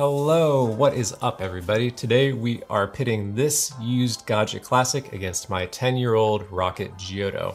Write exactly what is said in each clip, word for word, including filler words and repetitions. Hello, what is up everybody? Today we are pitting this used Gaggia Classic against my ten year old Rocket Giotto.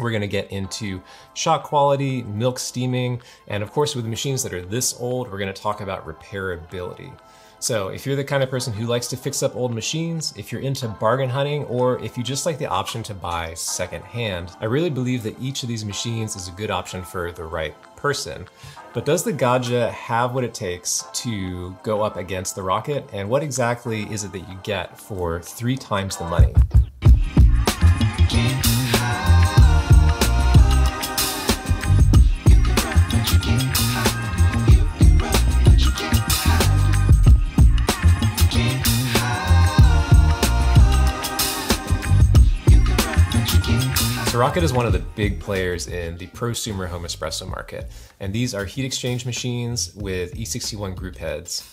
We're gonna get into shot quality, milk steaming, and of course with machines that are this old, we're gonna talk about repairability. So if you're the kind of person who likes to fix up old machines, if you're into bargain hunting, or if you just like the option to buy secondhand, I really believe that each of these machines is a good option for the right person. But does the Gaggia have what it takes to go up against the Rocket? And what exactly is it that you get for three times the money? The Rocket is one of the big players in the prosumer home espresso market, and these are heat exchange machines with E sixty-one group heads.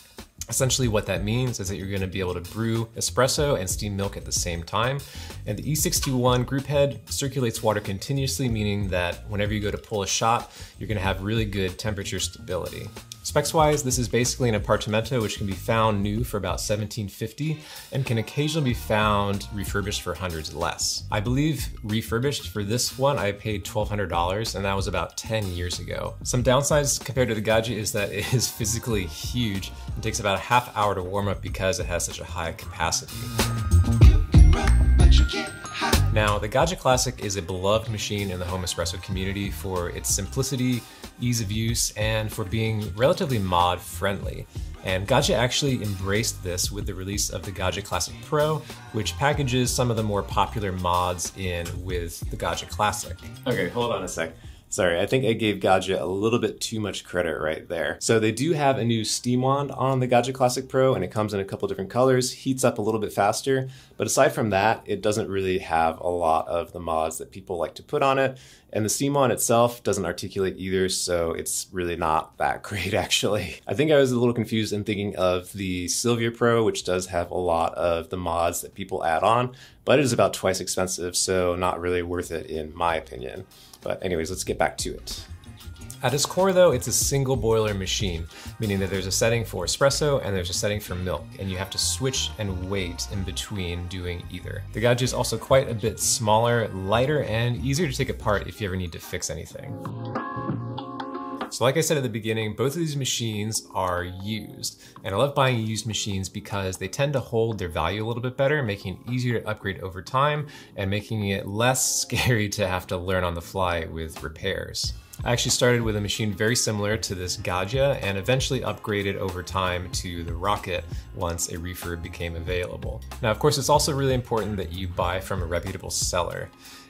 Essentially what that means is that you're going to be able to brew espresso and steam milk at the same time, and the E sixty-one group head circulates water continuously, meaning that whenever you go to pull a shot, you're going to have really good temperature stability. Specs-wise, this is basically an Apartamento, which can be found new for about seventeen fifty and can occasionally be found refurbished for hundreds less. I believe refurbished for this one, I paid twelve hundred dollars, and that was about ten years ago. Some downsides compared to the Gaggia is that it is physically huge. It takes about a half hour to warm up because it has such a high capacity. Now, the Gaggia Classic is a beloved machine in the home espresso community for its simplicity, ease of use, and for being relatively mod friendly. And Gaggia actually embraced this with the release of the Gaggia Classic Pro, which packages some of the more popular mods in with the Gaggia Classic. Okay, hold on a sec. Sorry, I think I gave Gaggia a little bit too much credit right there. So they do have a new steam wand on the Gaggia Classic Pro, and it comes in a couple different colors, heats up a little bit faster. But aside from that, it doesn't really have a lot of the mods that people like to put on it. And the steam wand itself doesn't articulate either, so it's really not that great actually. I think I was a little confused in thinking of the Sylvia Pro, which does have a lot of the mods that people add on, but it is about twice expensive, so not really worth it in my opinion. But anyways, let's get back to it. At its core though, it's a single boiler machine, meaning that there's a setting for espresso and there's a setting for milk, and you have to switch and wait in between doing either. The Gaggia is also quite a bit smaller, lighter, and easier to take apart if you ever need to fix anything. So like I said at the beginning, both of these machines are used, and I love buying used machines because they tend to hold their value a little bit better, making it easier to upgrade over time and making it less scary to have to learn on the fly with repairs. I actually started with a machine very similar to this Gaggia and eventually upgraded over time to the Rocket once a refurb became available. Now, of course, it's also really important that you buy from a reputable seller.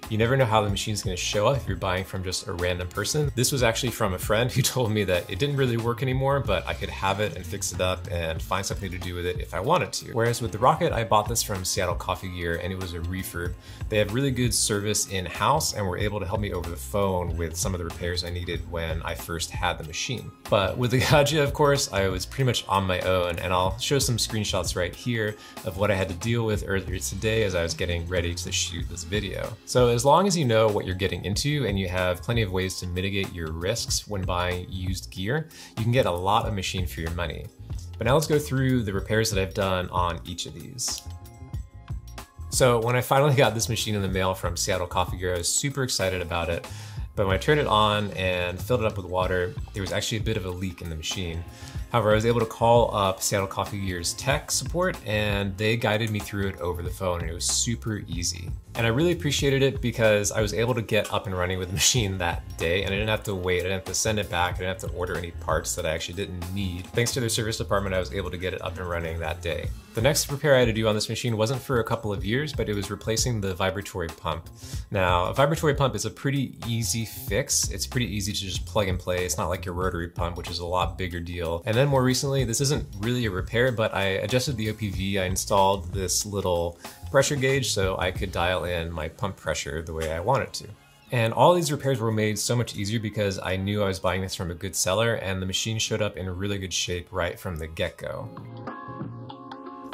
You never know how the machine's gonna show up if you're buying from just a random person. This was actually from a friend who told me that it didn't really work anymore, but I could have it and fix it up and find something to do with it if I wanted to. Whereas with the Rocket, I bought this from Seattle Coffee Gear and it was a refurb. They have really good service in-house and were able to help me over the phone with some of the repairs I needed when I first had the machine. But with the Gaggia, of course, I was pretty much on my own, and I'll show some screenshots right here of what I had to deal with earlier today as I was getting ready to shoot this video. So as As long as you know what you're getting into and you have plenty of ways to mitigate your risks when buying used gear, you can get a lot of machine for your money. But now let's go through the repairs that I've done on each of these. So when I finally got this machine in the mail from Seattle Coffee Gear, I was super excited about it. But when I turned it on and filled it up with water, there was actually a bit of a leak in the machine. However, I was able to call up Seattle Coffee Gear's tech support and they guided me through it over the phone, and it was super easy. And I really appreciated it because I was able to get up and running with the machine that day, and I didn't have to wait, I didn't have to send it back, I didn't have to order any parts that I actually didn't need. Thanks to their service department, I was able to get it up and running that day. The next repair I had to do on this machine wasn't for a couple of years, but it was replacing the vibratory pump. Now, a vibratory pump is a pretty easy fix. It's pretty easy to just plug and play. It's not like your rotary pump, which is a lot bigger deal. And then more recently, this isn't really a repair, but I adjusted the O P V. I installed this little pressure gauge so I could dial in my pump pressure the way I wanted to. And all these repairs were made so much easier because I knew I was buying this from a good seller, and the machine showed up in really good shape right from the get-go.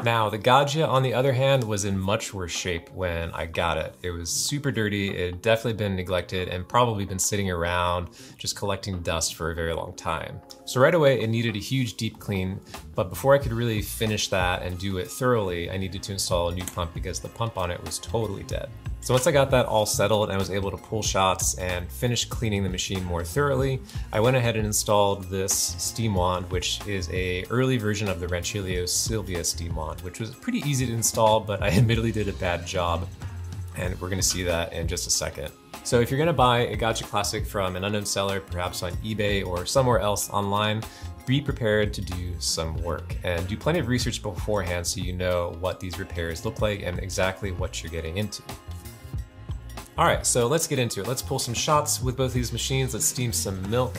Now, the Gaggia, on the other hand, was in much worse shape when I got it. It was super dirty, it had definitely been neglected and probably been sitting around just collecting dust for a very long time. So right away, it needed a huge deep clean, but before I could really finish that and do it thoroughly, I needed to install a new pump because the pump on it was totally dead. So once I got that all settled and I was able to pull shots and finish cleaning the machine more thoroughly, I went ahead and installed this steam wand, which is a early version of the Rancilio Silvia steam wand, which was pretty easy to install, but I admittedly did a bad job. And we're gonna see that in just a second. So if you're gonna buy a Gaggia Classic from an unknown seller, perhaps on eBay or somewhere else online, be prepared to do some work and do plenty of research beforehand so you know what these repairs look like and exactly what you're getting into. All right, so let's get into it. Let's pull some shots with both these machines. Let's steam some milk.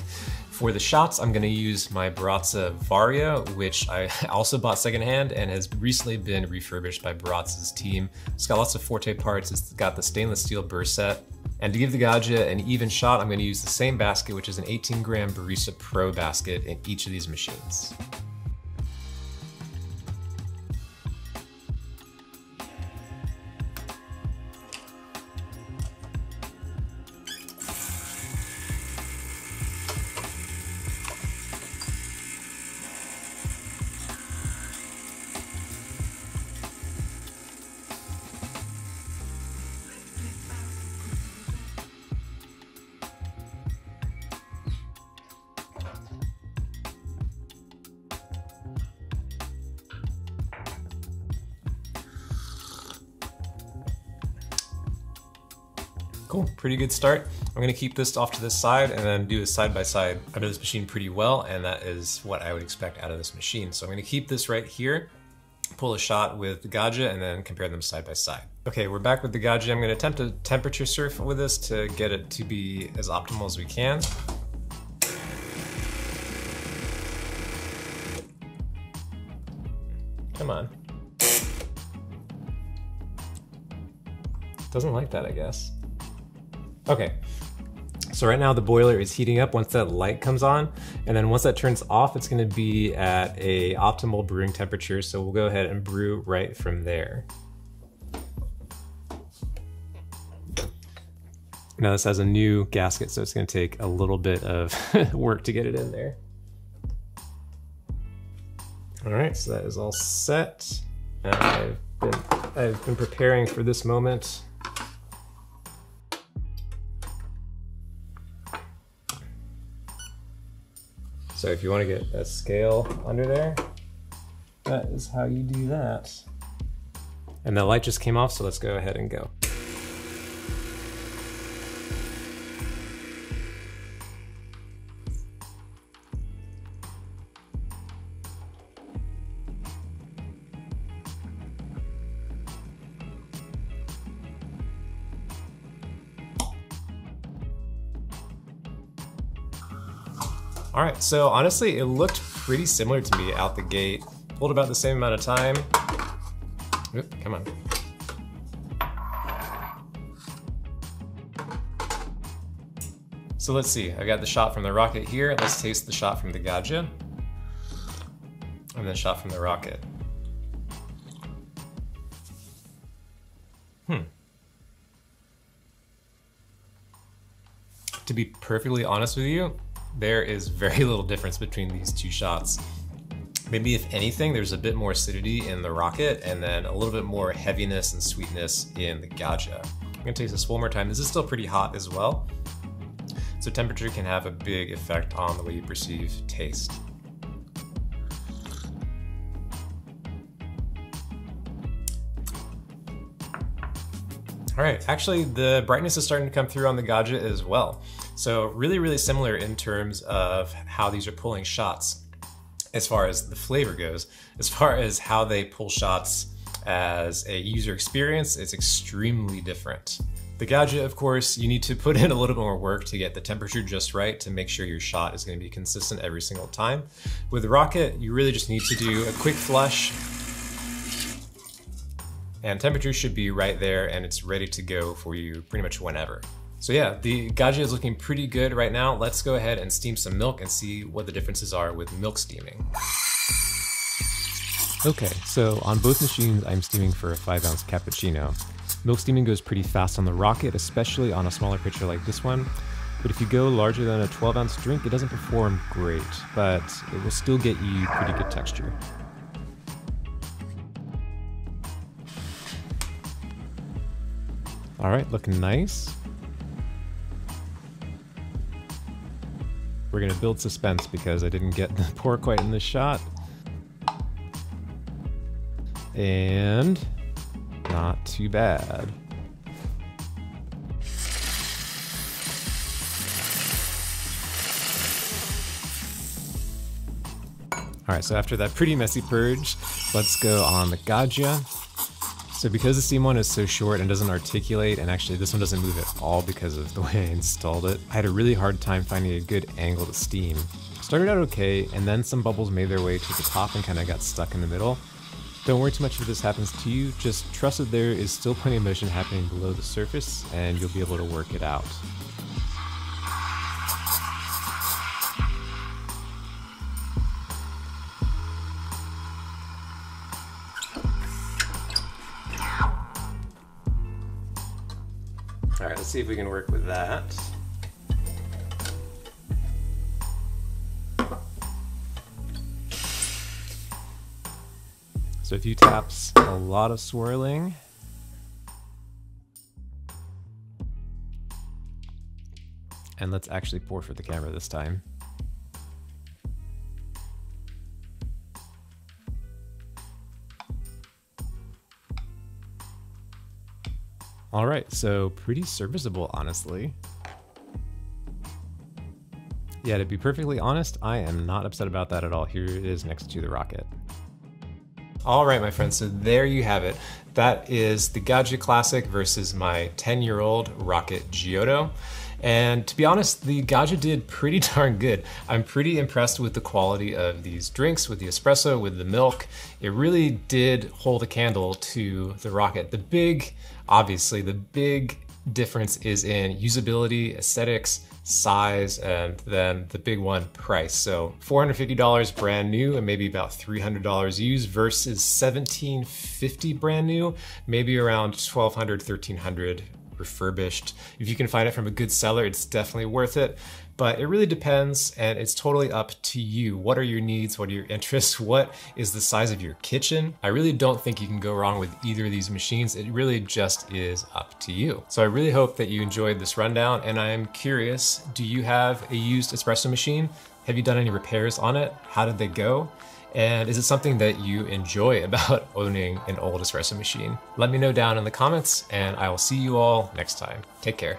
For the shots, I'm gonna use my Baratza Vario, which I also bought secondhand and has recently been refurbished by Baratza's team. It's got lots of Forte parts. It's got the stainless steel burr set. And to give the Gaggia an even shot, I'm gonna use the same basket, which is an eighteen gram Barista Pro basket in each of these machines. Cool, pretty good start. I'm gonna keep this off to this side and then do a side-by-side out of this machine pretty well, and that is what I would expect out of this machine. So I'm gonna keep this right here, pull a shot with the Gaggia, and then compare them side-by-side. Okay, we're back with the Gaggia. I'm gonna attempt to temperature surf with this to get it to be as optimal as we can. Come on. Doesn't like that, I guess. Okay, so right now the boiler is heating up once that light comes on, and then once that turns off, it's gonna be at a optimal brewing temperature, so we'll go ahead and brew right from there. Now this has a new gasket, so it's gonna take a little bit of work to get it in there. All right, so that is all set. And I've been, I've been preparing for this moment. So if you want to get a scale under there, that is how you do that. And the light just came off, so let's go ahead and go. All right, so honestly, it looked pretty similar to me out the gate. Pulled about the same amount of time. Oop, come on. So let's see, I've got the shot from the Rocket here. Let's taste the shot from the Gaggia. And then shot from the Rocket. Hmm. To be perfectly honest with you, there is very little difference between these two shots. Maybe if anything, there's a bit more acidity in the Rocket and then a little bit more heaviness and sweetness in the Gaggia. I'm gonna taste this one more time. This is still pretty hot as well. So temperature can have a big effect on the way you perceive taste. All right, actually the brightness is starting to come through on the Gaggia as well. So really, really similar in terms of how these are pulling shots as far as the flavor goes. As far as how they pull shots as a user experience, it's extremely different. The Gaggia, of course, you need to put in a little bit more work to get the temperature just right to make sure your shot is gonna be consistent every single time. With the Rocket, you really just need to do a quick flush, and temperature should be right there and it's ready to go for you pretty much whenever. So yeah, the Gaggia is looking pretty good right now. Let's go ahead and steam some milk and see what the differences are with milk steaming. Okay, so on both machines, I'm steaming for a five ounce cappuccino. Milk steaming goes pretty fast on the Rocket, especially on a smaller pitcher like this one. But if you go larger than a twelve ounce drink, it doesn't perform great, but it will still get you pretty good texture. All right, looking nice. We're gonna build suspense because I didn't get the pour quite in this shot. And not too bad. All right, so after that pretty messy purge, let's go on the Gaggia. So because the steam one is so short and doesn't articulate, and actually this one doesn't move at all because of the way I installed it, I had a really hard time finding a good angle to steam. Started out okay, and then some bubbles made their way to the top and kind of got stuck in the middle. Don't worry too much if this happens to you, just trust that there is still plenty of motion happening below the surface and you'll be able to work it out. All right, let's see if we can work with that. So a few taps, a lot of swirling. And let's actually pour for the camera this time. All right, so pretty serviceable, honestly. Yeah, to be perfectly honest, I am not upset about that at all. Here it is next to the Rocket. All right, my friends, so there you have it. That is the Gaggia Classic versus my ten-year-old Rocket Giotto. And to be honest, the Gaggia did pretty darn good. I'm pretty impressed with the quality of these drinks, with the espresso, with the milk. It really did hold a candle to the Rocket. The big, obviously, the big difference is in usability, aesthetics, size, and then the big one, price. So four hundred fifty dollars brand new and maybe about three hundred dollars used versus seventeen fifty brand new, maybe around twelve hundred, thirteen hundred refurbished. If you can find it from a good seller, it's definitely worth it, but it really depends and it's totally up to you. What are your needs? What are your interests? What is the size of your kitchen? I really don't think you can go wrong with either of these machines. It really just is up to you. So I really hope that you enjoyed this rundown and I'm curious, do you have a used espresso machine? Have you done any repairs on it? How did they go? And is it something that you enjoy about owning an old espresso machine? Let me know down in the comments and I will see you all next time. Take care.